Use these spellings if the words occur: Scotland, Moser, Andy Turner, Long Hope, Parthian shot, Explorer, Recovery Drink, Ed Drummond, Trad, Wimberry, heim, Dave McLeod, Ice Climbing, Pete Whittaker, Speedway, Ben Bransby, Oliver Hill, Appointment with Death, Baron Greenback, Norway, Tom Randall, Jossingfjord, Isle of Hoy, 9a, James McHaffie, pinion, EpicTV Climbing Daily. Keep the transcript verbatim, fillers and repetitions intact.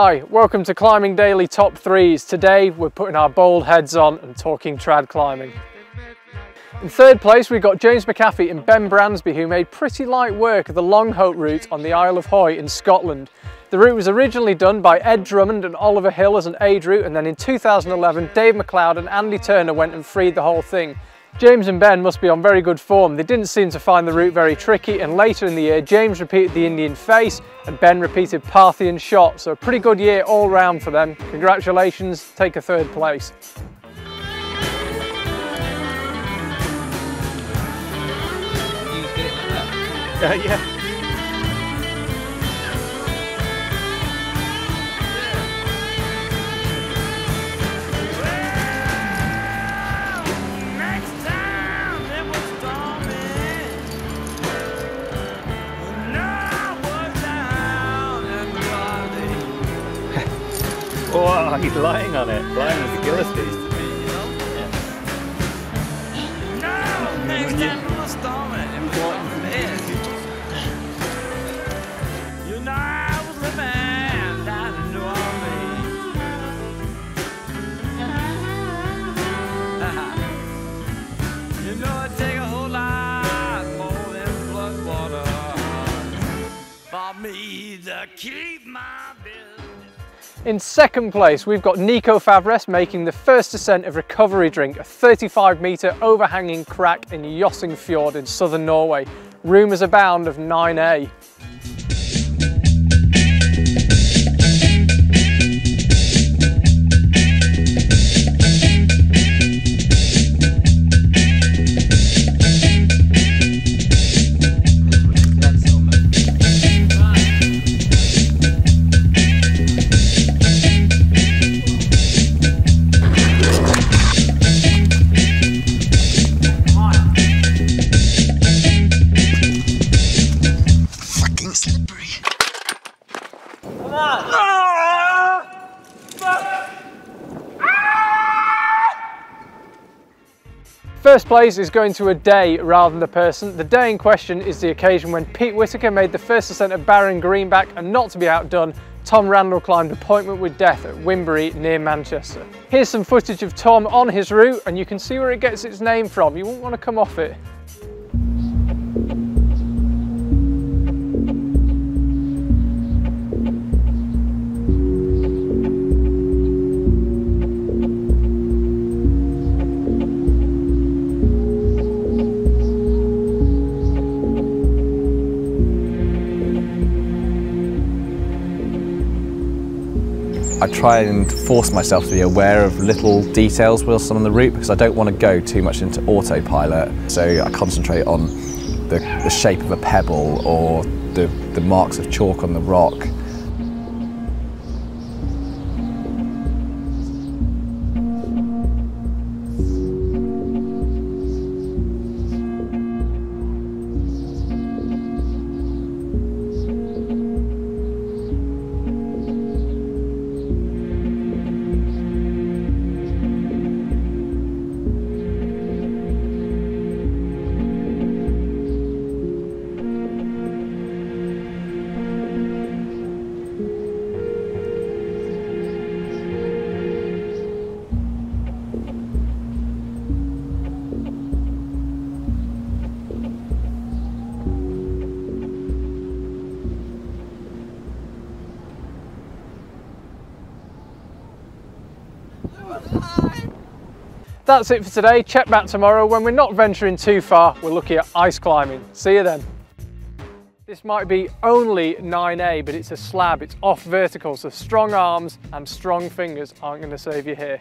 Hi, welcome to Climbing Daily Top Threes. Today we're putting our bold heads on and talking trad climbing. In third place we've got James McHaffie and Ben Bransby, who made pretty light work of the Long Hope route on the Isle of Hoy in Scotland. The route was originally done by Ed Drummond and Oliver Hill as an aid route, and then in two thousand eleven Dave McLeod and Andy Turner went and freed the whole thing. James and Ben must be on very good form. They didn't seem to find the route very tricky, and later in the year James repeated the Indian face and Ben repeated Parthian shot, so a pretty good year all round for them. Congratulations, take a third place. Uh, yeah. Wow, he's lying on it, lying with the Gillespie. In second place, we've got Nico Favresse making the first ascent of Recovery Drink, a thirty-five metre overhanging crack in Jossingfjord in southern Norway. Rumours abound of nine A. First place is going to a day rather than the person. The day in question is the occasion when Pete Whittaker made the first ascent of Baron Greenback, and not to be outdone, Tom Randall climbed Appointment with Death at Wimberry near Manchester. Here's some footage of Tom on his route, and you can see where it gets its name from. You won't want to come off it. I try and force myself to be aware of little details whilst I'm on the route, because I don't want to go too much into autopilot. So I concentrate on the, the shape of a pebble or the, the marks of chalk on the rock. That's it for today. Check back tomorrow when we're not venturing too far. We're looking at ice climbing. See you then. This might be only nine A, but it's a slab. It's off vertical, so strong arms and strong fingers aren't going to save you here.